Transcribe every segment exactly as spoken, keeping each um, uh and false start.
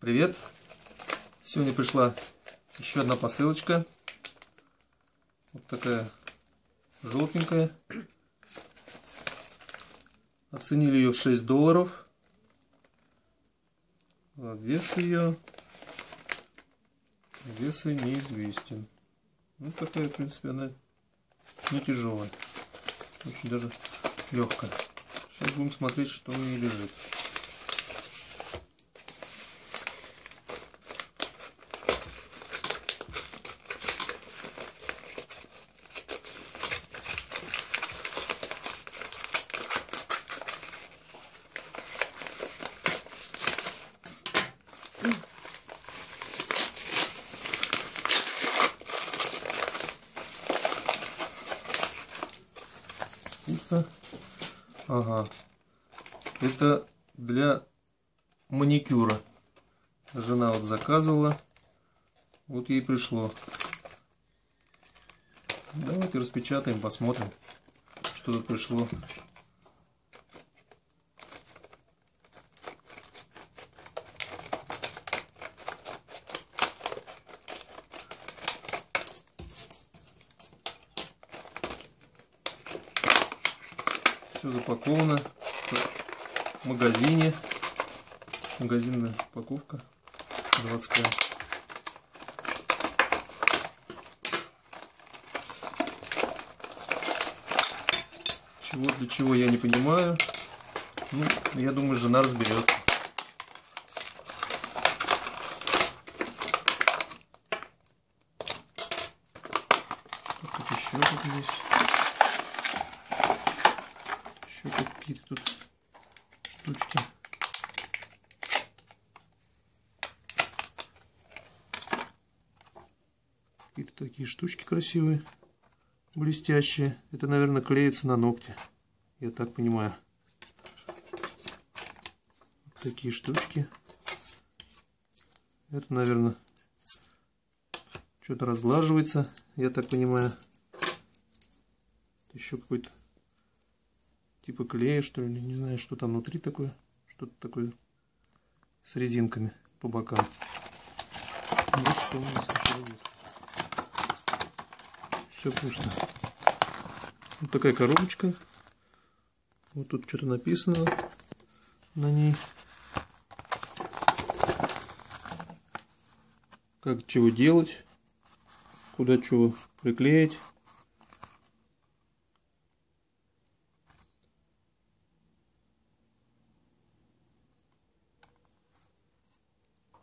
Привет! Сегодня пришла еще одна посылочка. Вот такая желтенькая. Оценили ее в шесть долларов. А вес ее... Вес ее неизвестен. Ну, такая, в принципе, она не тяжелая. Очень даже легкая. Сейчас будем смотреть, что у нее лежит. Ага, это для маникюра. Жена вот заказывала, вот ей пришло. Давайте распечатаем, посмотрим, что тут пришло. Все запаковано в магазине. Магазинная упаковка заводская. Чего для чего, я не понимаю. Ну, я думаю, жена разберется. Тут еще тут есть. Еще какие-то тут штучки. Какие-то такие штучки красивые, блестящие. Это, наверное, клеится на ногти. Я так понимаю. Вот такие штучки. Это, наверное, что-то разглаживается. Я так понимаю. Еще какой-то типа клея, что ли, не знаю, что там внутри такое, что-то такое с резинками по бокам. Ну что у нас еще будет? Все пусто. Вот такая коробочка. Вот тут что-то написано на ней. Как чего делать, куда чего приклеить.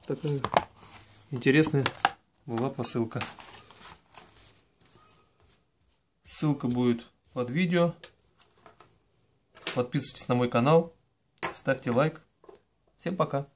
Такая интересная была посылка. Ссылка будет под видео. Подписывайтесь на мой канал, ставьте лайк. Всем пока!